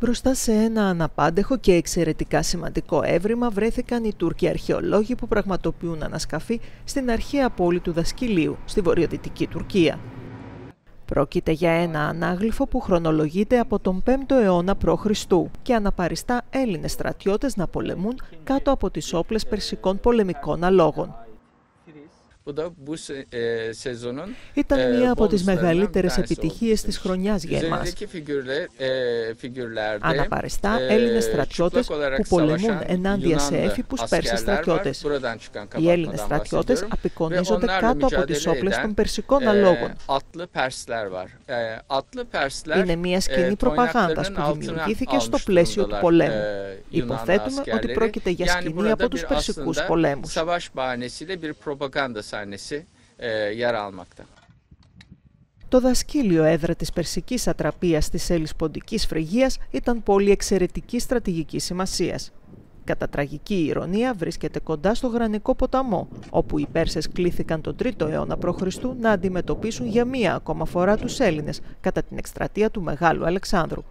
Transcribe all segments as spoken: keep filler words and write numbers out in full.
Μπροστά σε ένα αναπάντεχο και εξαιρετικά σημαντικό έβριμα βρέθηκαν οι Τούρκοι αρχαιολόγοι που πραγματοποιούν ανασκαφή στην αρχαία πόλη του Δασκυλείου, στη βορειοδυτική Τουρκία. Πρόκειται για ένα ανάγλυφο που χρονολογείται από τον πέμπτο αιώνα προ Χριστού και αναπαριστά Έλληνες στρατιώτες να πολεμούν κάτω από τις όπλες περσικών πολεμικών αλόγων. Ήταν μία από τις μεγαλύτερες επιτυχίες της χρονιάς για εμάς. Αναπαριστά Έλληνες στρατιώτες που πολεμούν ενάντια σε έφυπους Πέρσες στρατιώτες. Οι Έλληνες στρατιώτες απεικονίζονται κάτω από τις όπλες των περσικών αλόγων. Είναι μία σκηνή προπαγάνδας που δημιουργήθηκε στο πλαίσιο του πολέμου. Υποθέτουμε ότι πρόκειται για σκηνή από τους περσικούς πολέμους. Το Δασκύλιο, έδρα της περσικής ατραπείας της Ελισποντικής Φρυγίας, ήταν πόλη εξαιρετικής στρατηγικής σημασίας. Κατά τραγική ηρωνία βρίσκεται κοντά στο Γρανικό ποταμό, όπου οι Πέρσες κλήθηκαν τον τρίτο αιώνα προ Χριστού να αντιμετωπίσουν για μία ακόμα φορά τους Έλληνες κατά την εκστρατεία του Μεγάλου Αλεξάνδρου.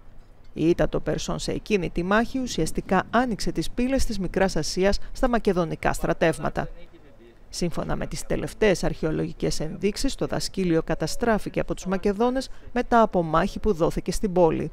Η ήττα των Περσών σε εκείνη τη μάχη ουσιαστικά άνοιξε τις πύλες της Μικράς Ασίας στα μακεδονικά στρατεύματα. Σύμφωνα με τις τελευταίες αρχαιολογικές ενδείξεις, το Δασκύλιο καταστράφηκε από τους Μακεδόνες μετά από μάχη που δόθηκε στην πόλη.